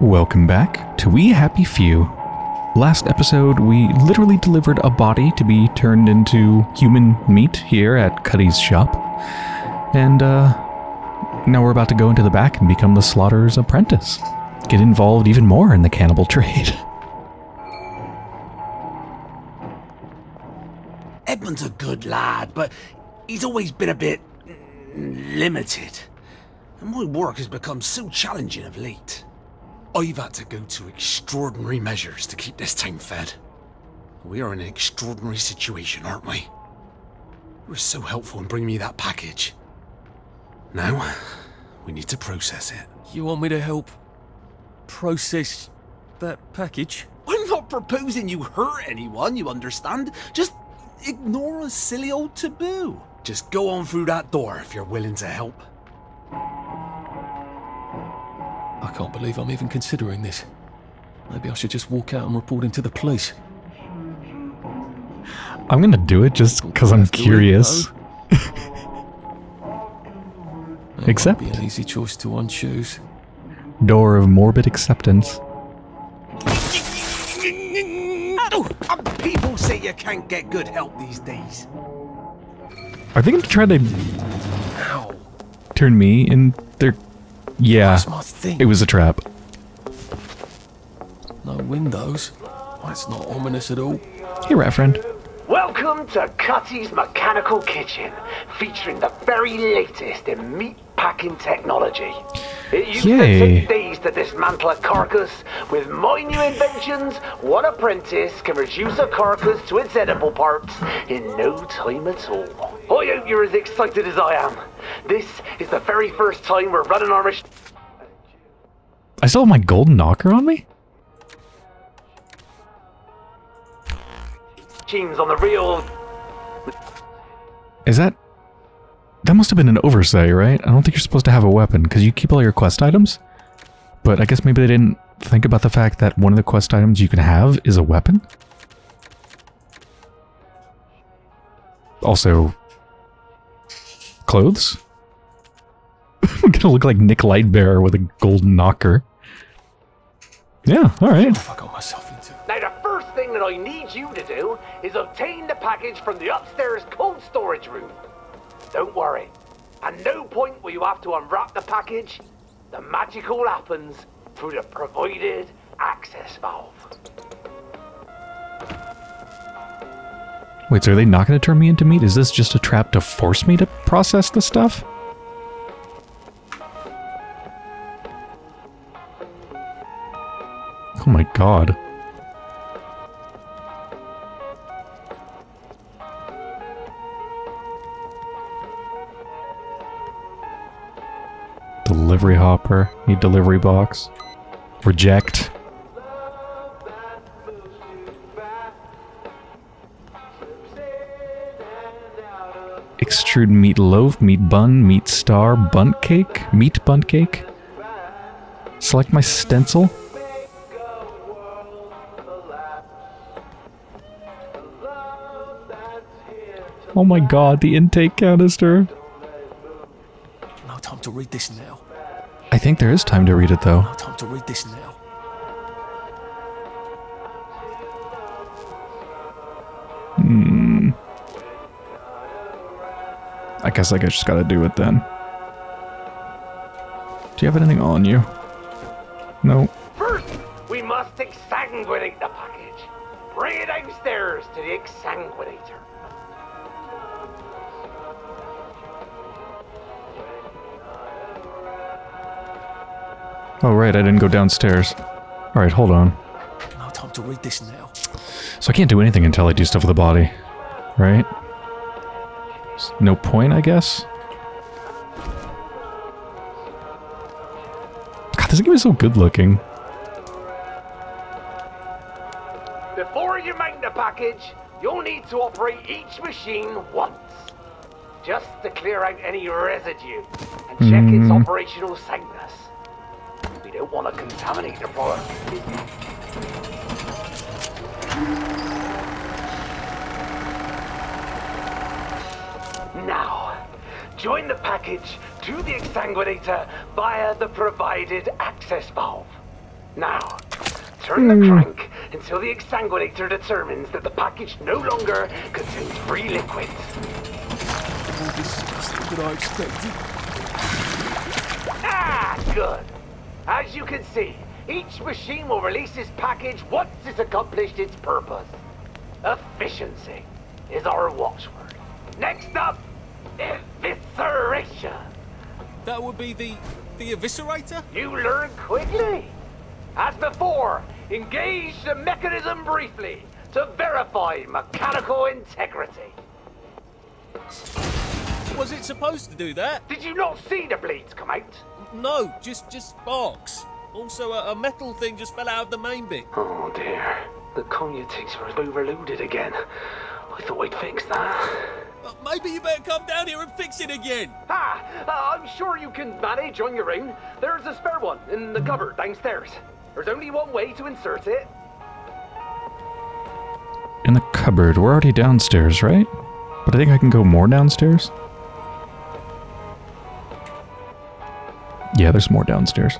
Welcome back to We Happy Few. Last episode, we literally delivered a body to be turned into human meat here at Cutty's shop. And now we're about to go into the back and become the slaughterer's apprentice. Get involved even more in the cannibal trade. Edmund's a good lad, but he's always been a bit limited. And my work has become so challenging of late. I've had to go to extraordinary measures to keep this town fed. We are in an extraordinary situation, aren't we? You were so helpful in bringing me that package. Now, we need to process it. You want me to help process that package? I'm not proposing you hurt anyone, you understand? Just ignore a silly old taboo. Just go on through that door if you're willing to help. I can't believe I'm even considering this. Maybe I should just walk out and report into the police. I'm gonna do it just because I'm curious. Except an easy choice to unchoose. Door of morbid acceptance. People say you can't get good help these days. Are they gonna try to turn me in their? Yeah, it was a trap. No windows? That's not ominous at all. Hey, rat friend. Welcome to Cutty's Mechanical Kitchen, featuring the very latest in meat packing technology. It used to take days to dismantle a carcass. With my new inventions, one apprentice can reduce a carcass to its edible parts in no time at all. I hope you're as excited as I am. This is the very first time we're running Armish. I still have my golden knocker on me? Teams on the real. Is that? That must have been an oversight, right? I don't think you're supposed to have a weapon, because you keep all your quest items. But I guess maybe they didn't think about the fact that one of the quest items you can have is a weapon? Also, clothes? I'm gonna look like Nick Lightbearer with a golden knocker. Yeah, alright. I got myself into. Now the first thing that I need you to do is obtain the package from the upstairs cold storage room. Don't worry. At no point will you have to unwrap the package. The magic all happens through the provided access valve. Wait, so are they not going to turn me into meat? Is this just a trap to force me to process the stuff? Oh my god. Delivery hopper. Need delivery box. Reject. Extrude meat loaf, meat bun, meat star, bun cake, meat bun cake. Select my stencil. Oh my god, the intake canister. No time to read this now. I think there is time to read it though. No time to read this now. I guess I just gotta do it then. Do you have anything on you? No. First, we must exsanguinate the package. Bring it downstairs to the Exsanguinator. Oh right, I didn't go downstairs. Alright, hold on. No time to read this now. So I can't do anything until I do stuff with the body, right? No point, I guess. God, this game is so good looking. Before you make the package, you'll need to operate each machine once, just to clear out any residue and check its operational soundness. We don't want to contaminate the product. Now, join the package to the Exsanguinator via the provided access valve. Now, turn the crank until the Exsanguinator determines that the package no longer contains free liquids. All this stuff that I expected. Ah, good. As you can see, each machine will release its package once it's accomplished its purpose. Efficiency is our watchword. Next up, evisceration. That would be the eviscerator? You learn quickly. As before, engage the mechanism briefly to verify mechanical integrity. Was it supposed to do that? Did you not see the bleeds come out? No, just sparks. Also, a metal thing just fell out of the main bit. Oh dear, the cognitives were overloaded again. I thought we'd fix that. Maybe you better come down here and fix it again. I'm sure you can manage on your own. There's a spare one in the cupboard downstairs. There's only one way to insert it. In the cupboard. We're already downstairs, right? But I think I can go more downstairs. Yeah, there's more downstairs.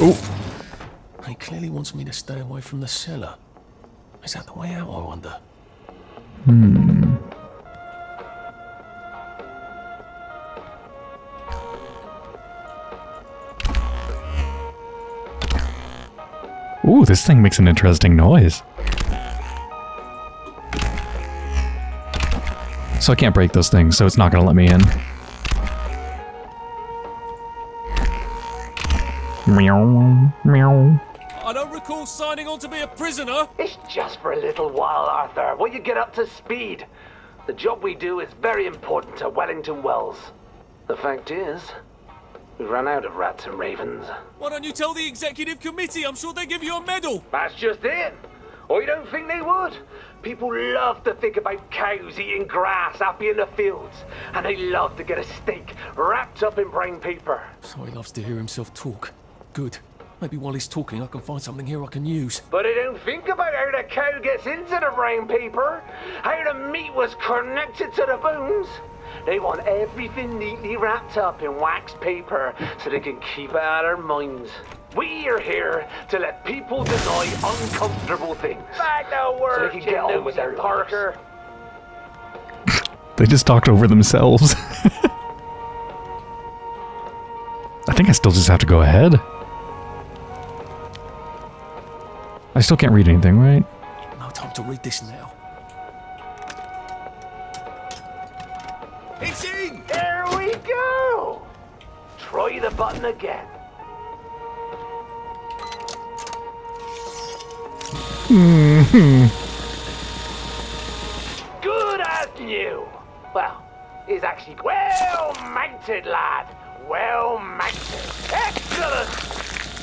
Oh. He clearly wants me to stay away from the cellar. Is that the way out, I wonder? Ooh, this thing makes an interesting noise. So I can't break those things, so it's not gonna let me in. Meow, meow. I don't recall signing on to be a prisoner. It's just for a little while, Arthur, while you get up to speed. The job we do is very important to Wellington Wells. The fact is, we've run out of rats and ravens. Why don't you tell the executive committee? I'm sure they give you a medal. That's just it. Or you don't think they would? People love to think about cows eating grass up in the fields. And they love to get a steak wrapped up in brown paper. So he loves to hear himself talk. Good. Maybe while he's talking, I can find something here I can use. But I don't think about how the cow gets into the brown paper, how the meat was connected to the bones. They want everything neatly wrapped up in wax paper so they can keep it out of their minds. We are here to let people deny uncomfortable things. Back the word, so they can get on with their Parker. They just talked over themselves. I think I still just have to go ahead. I still can't read anything, right? No time to read this now. It's in! There we go! Try the button again. Good as new! Well, it's actually well mounted, lad. Well mounted. Excellent!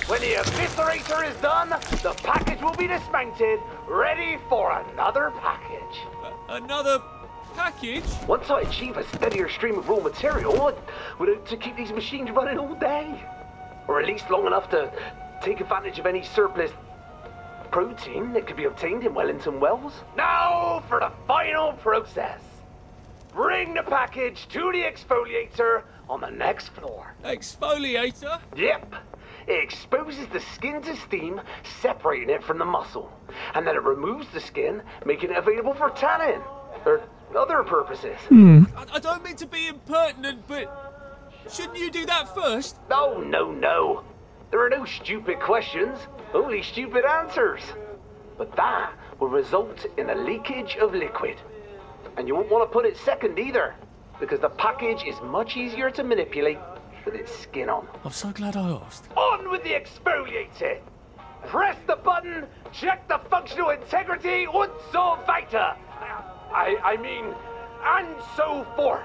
When the eviscerator is done, the package will be dismounted, ready for another package. Another package? Once I achieve a steadier stream of raw material, I would hope to keep these machines running all day. Or at least long enough to take advantage of any surplus protein that could be obtained in Wellington Wells. Now for the final process. Bring the package to the exfoliator on the next floor. Exfoliator? Yep. It exposes the skin to steam, separating it from the muscle. And then it removes the skin, making it available for tanning, or other purposes. I don't mean to be impertinent, but shouldn't you do that first? Oh, no, no. There are no stupid questions, only stupid answers. But that will result in a leakage of liquid. And you won't want to put it second either, because the package is much easier to manipulate with its skin on. I'm so glad I asked. On with the exfoliator! Press the button, check the functional integrity und so weiter! I mean, and so forth!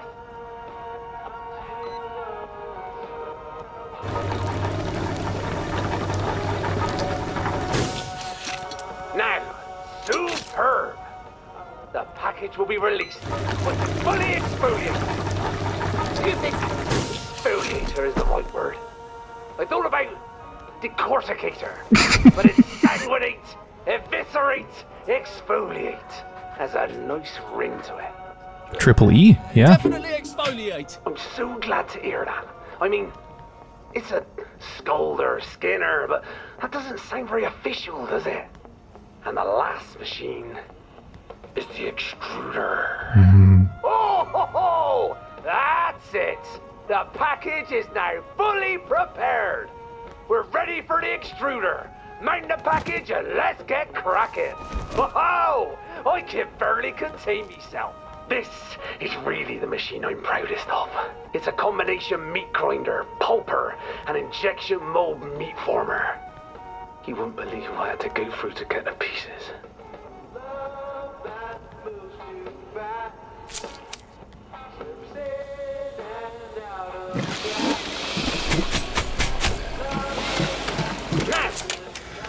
Now, superb! The package will be released when fully exfoliated. Do you think exfoliator is the right word? I thought about decorticator, but it's sanguinate, eviscerate, exfoliate. Has a nice ring to it. Triple E, yeah. Definitely exfoliate. I'm so glad to hear that. I mean, it's a Scolder, Skinner, but that doesn't sound very official, does it? And the last machine is the extruder. Mm-hmm. Oh, ho, ho! That's it. The package is now fully prepared. We're ready for the extruder. Mount the package and let's get cracking. Whoa! I can barely contain myself. This is really the machine I'm proudest of. It's a combination meat grinder, pulper, and injection mold meat former. You wouldn't believe what I had to go through to get the pieces.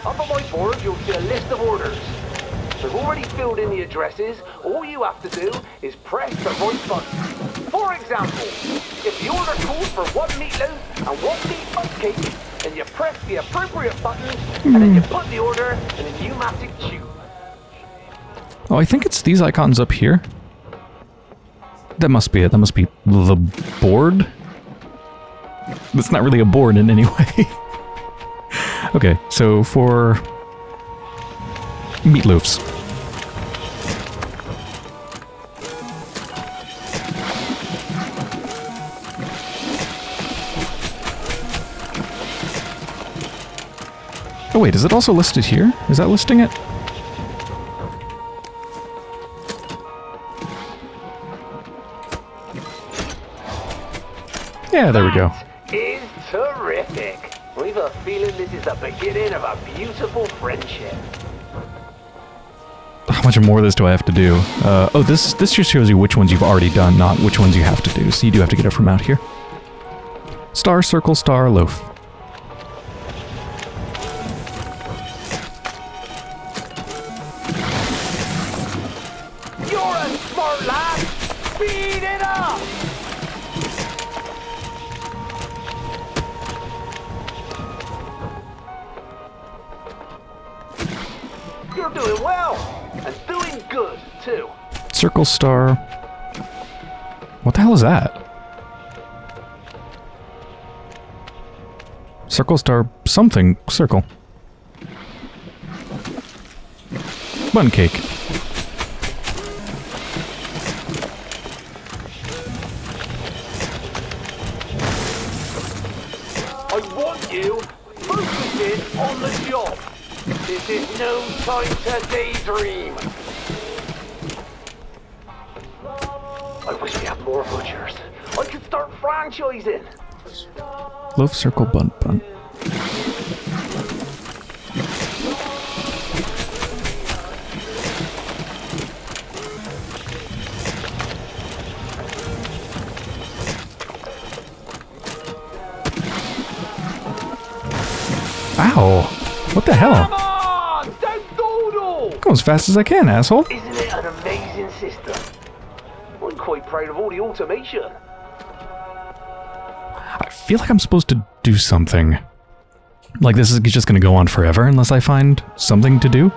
Up on my board, you'll see a list of orders. I've already filled in the addresses. All you have to do is press the right button. For example, if the order calls for one meatloaf and one meat butt cake, then you press the appropriate button, and then you put the order in a pneumatic tube. Oh, I think it's these icons up here. That must be it. That must be the board. That's not really a board in any way. Okay, so for meatloafs. Oh wait, is it also listed here? Is that listing it? Yeah, there we go. That is terrific. We've a feeling this is the beginning of a beautiful friendship. How much more of this do I have to do? Oh, this just shows you which ones you've already done, not which ones you have to do. So you do have to get it from out here. Star, circle, star, loaf. You're a smart lad! Speed it up! You're doing well, and doing good, too. Circle star. What the hell is that? Circle star something circle. Bun cake. I want you focusing on the job. This is no time to daydream. I wish we had more butchers. I could start franchising. Loaf, circle, bun, bun. Ow! What the hell? As fast as I can, asshole. Isn't it an amazing system? I'm quite proud of all the automation. I feel like I'm supposed to do something. Like this is just going to go on forever unless I find something to do.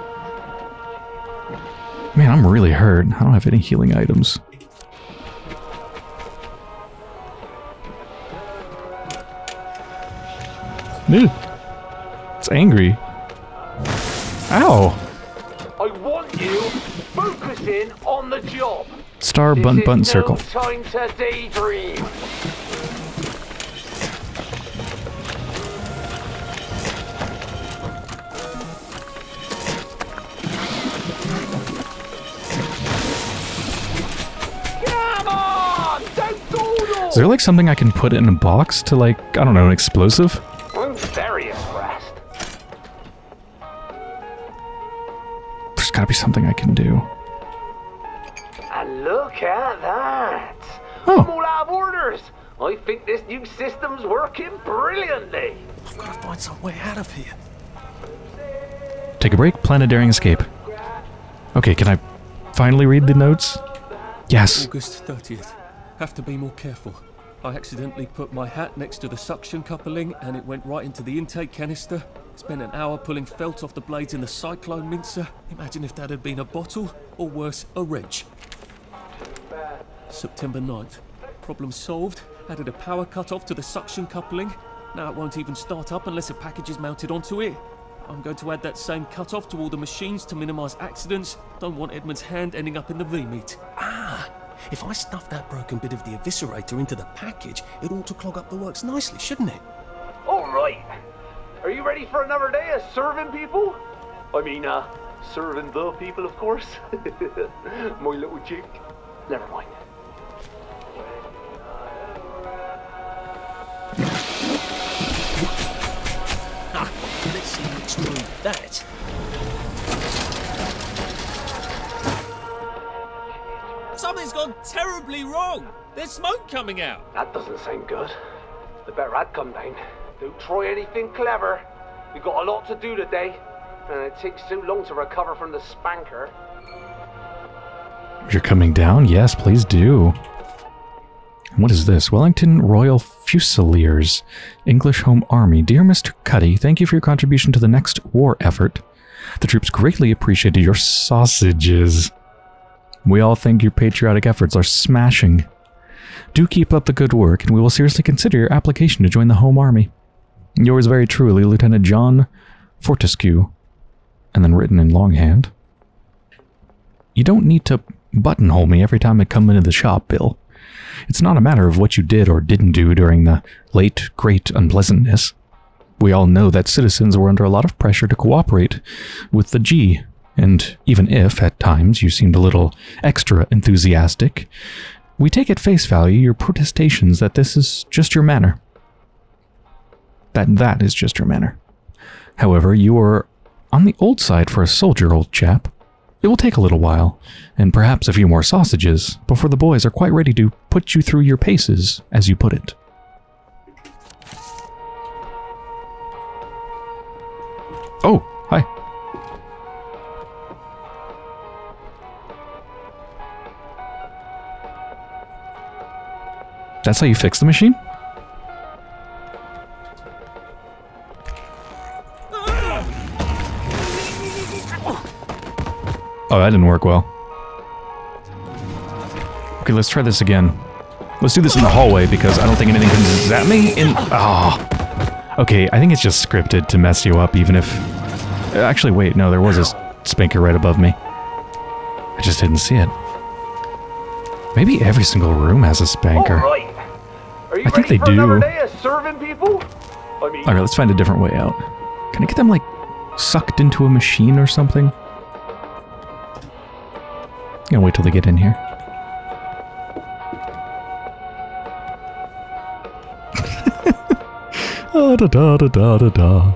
Man, I'm really hurt. I don't have any healing items. Ew. It's angry. Ow. I want you focusing on the job. Star, bun, bun, circle. Time to daydream. Come on, don't dawdle. Is there like something I can put in a box to like, I don't know, an explosive? I'm very impressed. Gotta be something I can do. And look at that! Oh. I'm all out of orders! I think this new system's working brilliantly! I've gotta find some way out of here. Take a break, plan a daring escape. Okay, can I finally read the notes? Yes. August 30th. Have to be more careful. I accidentally put my hat next to the suction coupling and it went right into the intake canister. Spent an hour pulling felt off the blades in the cyclone mincer. Imagine if that had been a bottle, or worse, a wrench. September 9th. Problem solved. Added a power cut-off to the suction coupling. Now it won't even start up unless a package is mounted onto it. I'm going to add that same cut-off to all the machines to minimise accidents. Don't want Edmund's hand ending up in the V-Meat. Ah! If I stuff that broken bit of the Eviscerator into the package, it ought to clog up the works nicely, shouldn't it? All right. Are you ready for another day of serving people? I mean, serving the people, of course. My little chick. Never mind. Let's see what's wrong with that. Something's gone terribly wrong. There's smoke coming out. That doesn't sound good. The better I'd come down. Don't try anything clever. We've got a lot to do today, and it takes so long to recover from the spanker. You're coming down? Yes, please do. What is this? Wellington Royal Fusiliers, English Home Army. Dear Mr. Cutty, thank you for your contribution to the next war effort. The troops greatly appreciated your sausages. We all think your patriotic efforts are smashing. Do keep up the good work, and we will seriously consider your application to join the Home Army. Yours very truly, Lieutenant John Fortescue. And then written in longhand. You don't need to buttonhole me every time I come into the shop, Bill. It's not a matter of what you did or didn't do during the late great unpleasantness. We all know that citizens were under a lot of pressure to cooperate with the G, and even if, at times, you seemed a little extra enthusiastic, we take at face value your protestations that this is just your manner. That is just your manner. However, you are on the old side for a soldier, old chap. It will take a little while, and perhaps a few more sausages, before the boys are quite ready to put you through your paces, as you put it. Oh, hi. That's how you fix the machine? Oh, that didn't work well. Okay, let's try this again. Let's do this in the hallway because I don't think anything comes at me in... Ah. Oh. Okay, I think it's just scripted to mess you up even if... Actually, wait, no, there was a spanker right above me. I just didn't see it. Maybe every single room has a spanker. All right. Are you I think ready they for do. Another day of serving people? I mean... Alright, let's find a different way out. Can I get them, like, sucked into a machine or something? I'm gonna wait till they get in here. Ah, da, da, da, da, da, da.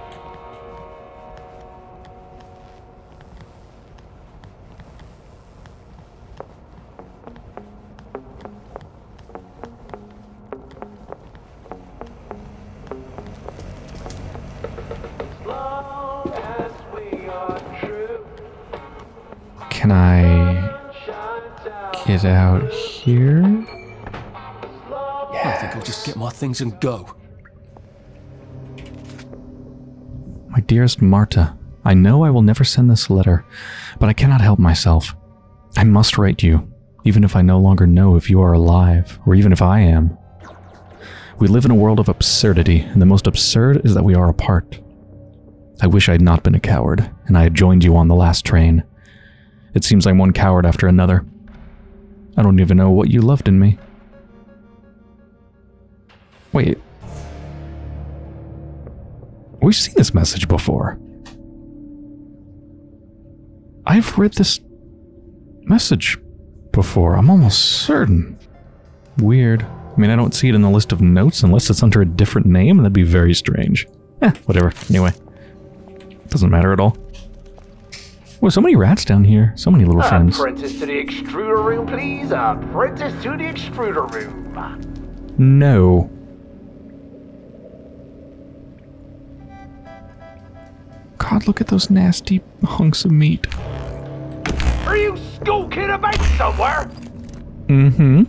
Can I... get out here? Yeah, I think I'll just get my things and go. My dearest Marta, I know I will never send this letter, but I cannot help myself. I must write you, even if I no longer know if you are alive, or even if I am. We live in a world of absurdity, and the most absurd is that we are apart. I wish I had not been a coward, and I had joined you on the last train. It seems like one coward after another. I don't even know what you loved in me. Wait. We've seen this message before. I've read this message before. I'm almost certain. Weird. I mean, I don't see it in the list of notes unless it's under a different name, and that'd be very strange. Eh, whatever. Anyway. Doesn't matter at all. Well, so many rats down here. So many little friends. Apprentice to the extruder room, please. Apprentice to the extruder room. No. God, look at those nasty hunks of meat. Are you skulking about somewhere? Mm-hmm.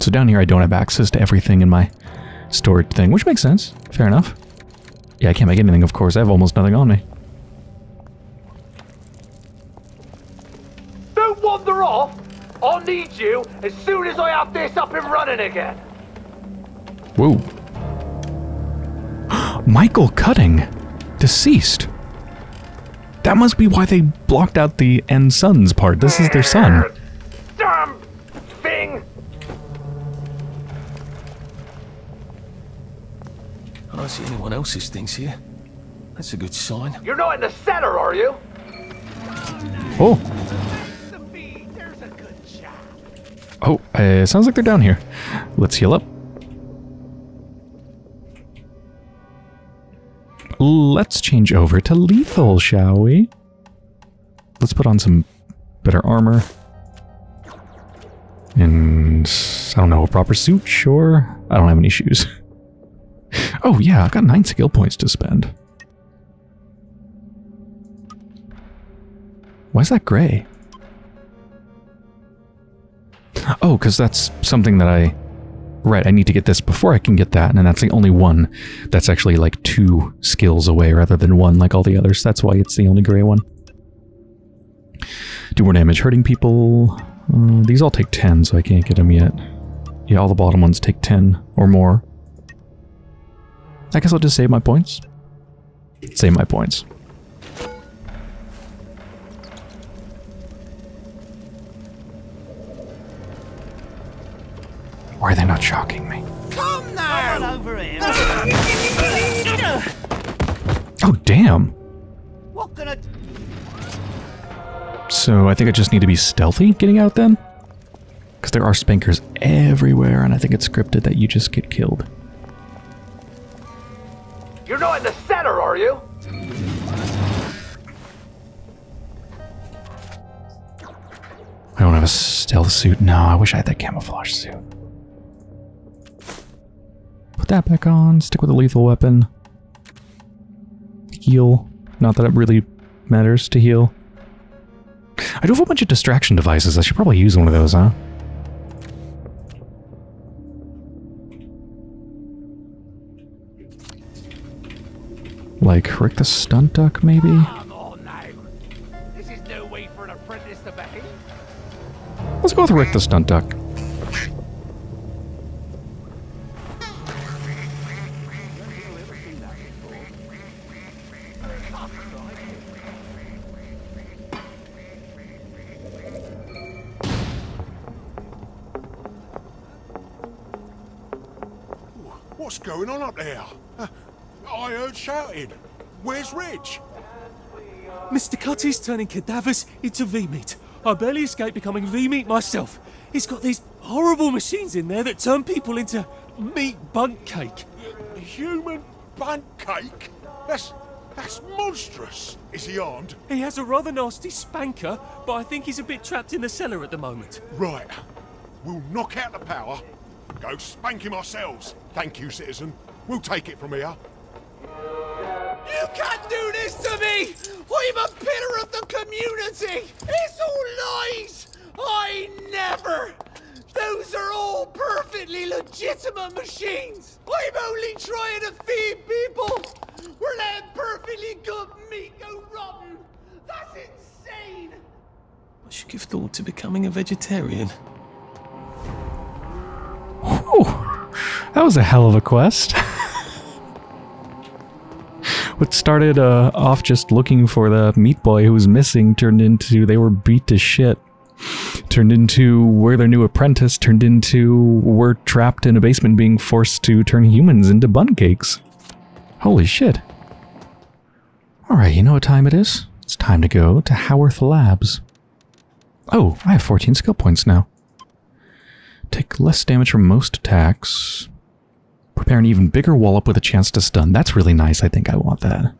So down here I don't have access to everything in my... storage thing, which makes sense. Fair enough. Yeah, I can't make anything, of course. I have almost nothing on me. you wander off, I'll need you as soon as I have this up and running again. Whoa. Michael Cutting, deceased. That must be why they blocked out the and son's part. This is their son. Damn thing. I don't see anyone else's things here. That's a good sign. You're not in the center, are you? Oh. Oh, sounds like they're down here. Let's heal up. Let's change over to lethal, shall we? Let's put on some better armor. And I don't know, a proper suit, sure. I don't have any shoes. Oh yeah, I've got 9 skill points to spend. Why is that gray? Oh, because that's something that I... Right, I need to get this before I can get that, and that's the only one that's actually like 2 skills away rather than 1 like all the others. That's why it's the only gray one. Do more damage hurting people. These all take 10, so I can't get them yet. Yeah, all the bottom ones take 10 or more. I guess I'll just save my points. Save my points. Why are they not shocking me? Come now! Come over here. Oh, damn! What can I do? So I think I just need to be stealthy getting out then? Because there are spankers everywhere, and I think it's scripted that you just get killed. You're not in the center, are you? I don't have a stealth suit. No, I wish I had that camouflage suit. Put that back on, stick with a lethal weapon. Heal. Not that it really matters to heal. I do have a bunch of distraction devices. I should probably use one of those, huh? Like Rick the Stunt Duck, maybe? Oh, no. This is no way for an apprentice to behave. Let's go with Rick the Stunt Duck. What's going on up there? I heard shouting. Where's Rich? Mr. Cutty's turning cadavers into V-Meat. I barely escaped becoming V-Meat myself. He's got these horrible machines in there that turn people into meat bunk cake. Human bunk cake? That's monstrous. Is he armed? He has a rather nasty spanker, but I think he's a bit trapped in the cellar at the moment. Right. We'll knock out the power. Go spank him ourselves. Thank you, citizen. We'll take it from here. You can't do this to me! I'm a pillar of the community! It's all lies! I never! Those are all perfectly legitimate machines! I'm only trying to feed people! We're letting perfectly good meat go rotten! That's insane! I should give thought to becoming a vegetarian. Oh, that was a hell of a quest. What started off just looking for the meat boy who was missing turned into they were beat to shit. Turned into we're their new apprentice. Turned into we're trapped in a basement being forced to turn humans into bun cakes. Holy shit. Alright, you know what time it is? It's time to go to Howarth Labs. Oh, I have 14 skill points now. Take less damage from most attacks. Prepare an even bigger wallop with a chance to stun. That's really nice. I think I want that.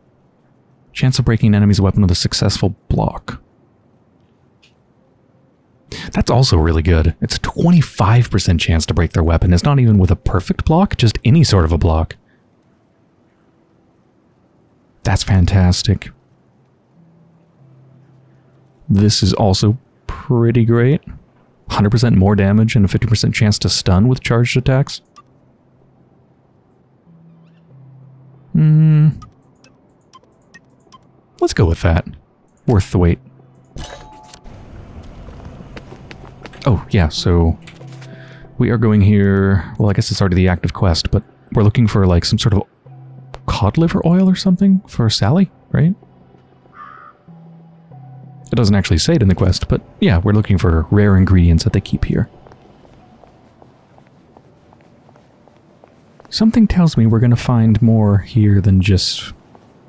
Chance of breaking an enemy's weapon with a successful block. That's also really good. It's a 25% chance to break their weapon. It's not even with a perfect block, just any sort of a block. That's fantastic. This is also pretty great. 100% more damage and a 50% chance to stun with charged attacks. Let's go with that. Worth the wait. Oh, yeah, so we are going here. Well, I guess it's already the active quest, but we're looking for, like, some sort of cod liver oil or something for Sally, right? It doesn't actually say it in the quest, but yeah, we're looking for rare ingredients that they keep here. Something tells me we're going to find more here than just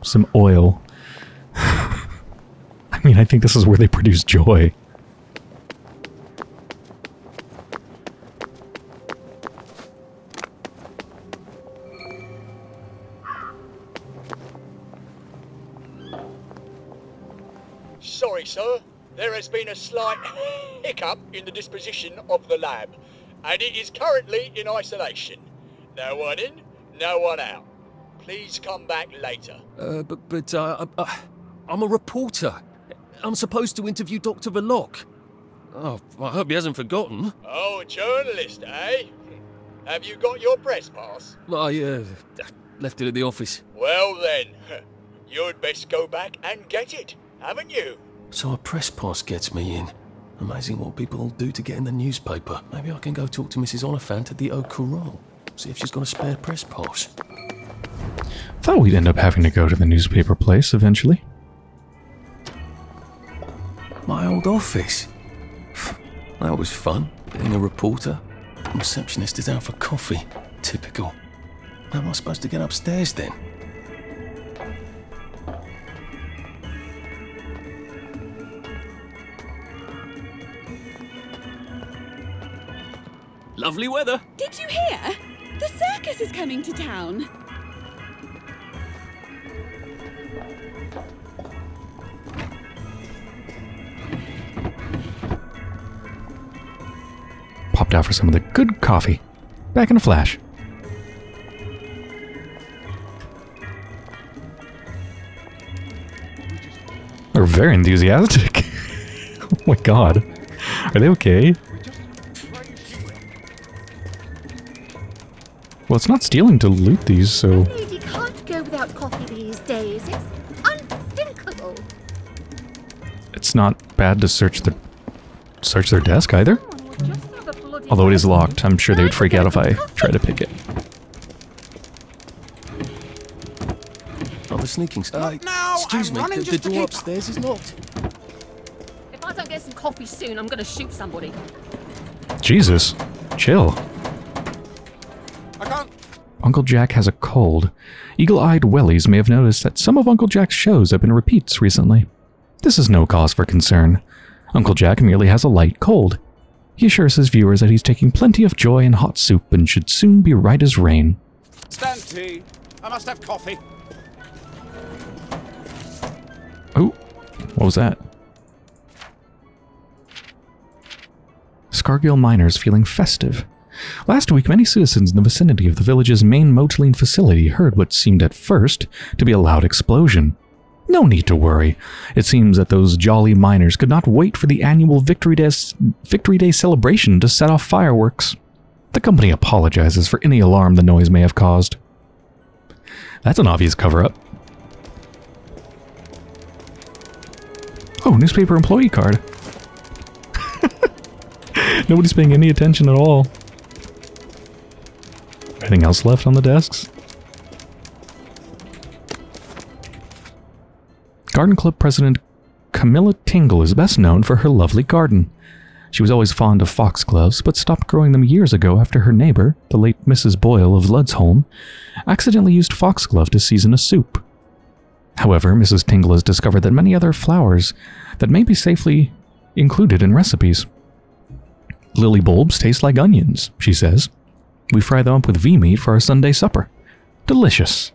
some oil. I mean, I think this is where they produce joy. Sorry, sir. There has been a slight hiccup in the disposition of the lab, and it is currently in isolation. No one in, no one out. Please come back later. But I'm a reporter. I'm supposed to interview Dr. Verloc. Oh, I hope he hasn't forgotten. Oh, a journalist, eh? Have you got your press pass? I left it at the office. Well then, you'd best go back and get it, haven't you? So a press pass gets me in. Amazing what people will do to get in the newspaper. Maybe I can go talk to Mrs. Olifant at the O'Corral. See if she's got a spare press pass. Thought we'd end up having to go to the newspaper place eventually. My old office. That was fun, being a reporter. The receptionist is out for coffee. Typical. How am I supposed to get upstairs then? Lovely weather. Did you hear? The circus is coming to town. Popped out for some of the good coffee. Back in a flash. They're very enthusiastic. Oh my god. Are they okay? Well, it's not stealing to loot these, so... You can't go without coffee these days. It's unthinkable. It's not bad to search their desk either. Although it is locked, I'm sure they would freak out if I tried to pick it. Oh, the sneaking stuff. Excuse me, the door upstairs is locked. If I don't get some coffee soon, I'm going to shoot somebody. Jesus, chill. Uncle Jack has a cold. Eagle-eyed wellies may have noticed that some of Uncle Jack's shows have been repeats recently. This is no cause for concern. Uncle Jack merely has a light cold. He assures his viewers that he's taking plenty of joy in hot soup and should soon be right as rain. Stand tea. I must have coffee. Oh, what was that? Scargill miners feeling festive. Last week, many citizens in the vicinity of the village's main Motelene facility heard what seemed at first to be a loud explosion. No need to worry. It seems that those jolly miners could not wait for the annual Victory Day celebration to set off fireworks. The company apologizes for any alarm the noise may have caused. That's an obvious cover-up. Oh, newspaper employee card. Nobody's paying any attention at all. Anything else left on the desks? Garden Club President Camilla Tingle is best known for her lovely garden. She was always fond of foxgloves, but stopped growing them years ago after her neighbor, the late Mrs. Boyle of Ludsholm, accidentally used foxglove to season a soup. However, Mrs. Tingle has discovered that many other flowers that may be safely included in recipes. Lily bulbs taste like onions, she says. We fry them up with V-Meat for our Sunday supper. Delicious.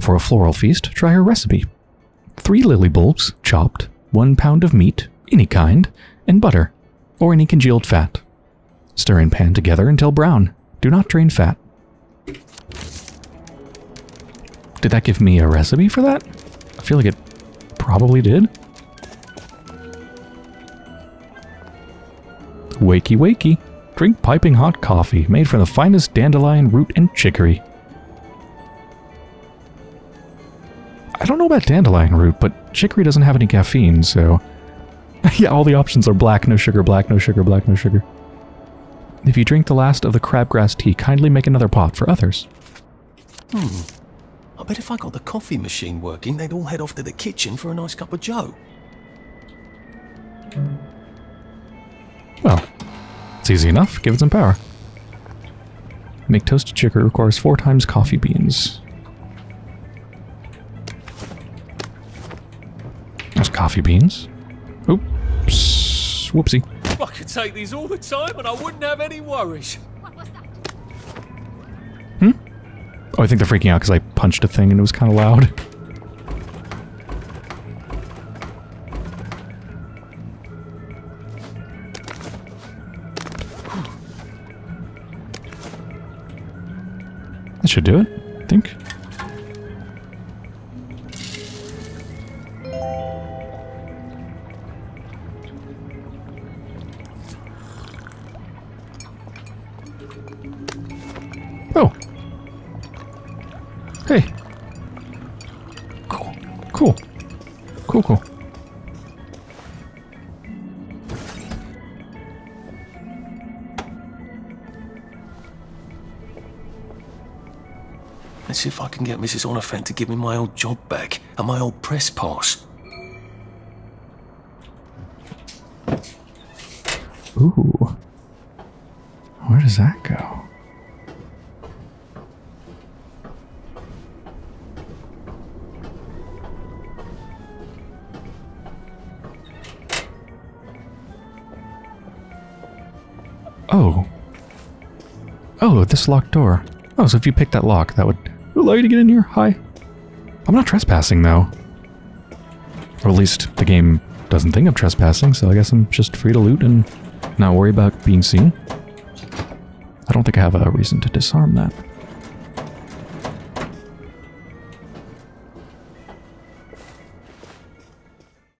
For a floral feast, try her recipe. 3 lily bulbs, chopped, 1 pound of meat, any kind, and butter, or any congealed fat. Stir in pan together until brown. Do not drain fat. Did that give me a recipe for that? I feel like it probably did. Wakey, wakey. Drink piping hot coffee made from the finest dandelion root and chicory. I don't know about dandelion root, but chicory doesn't have any caffeine, so Yeah, all the options are black, no sugar, black, no sugar, black, no sugar. If you drink the last of the crabgrass tea, kindly make another pot for others. I bet if I got the coffee machine working, they'd all head off to the kitchen for a nice cup of joe. Well, it's easy enough. Give it some power. Make toasted sugar requires 4 times coffee beans. Those coffee beans. Oops. Whoopsie. I could take these all the time and I wouldn't have any worries. What was that? Oh, I think they're freaking out because I punched a thing and it was kind of loud. That should do it, I think. Oh. Hey. Cool. Cool. Cool, cool. Let's see if I can get Mrs. Olifant to give me my old job back and my old press pass. Ooh. Where does that go? Oh. Oh, this locked door. Oh, so if you pick that lock, that would allow you to get in here. Hi. I'm not trespassing, though. Or at least the game doesn't think I'm trespassing, so I guess I'm just free to loot and not worry about being seen. I don't think I have a reason to disarm that.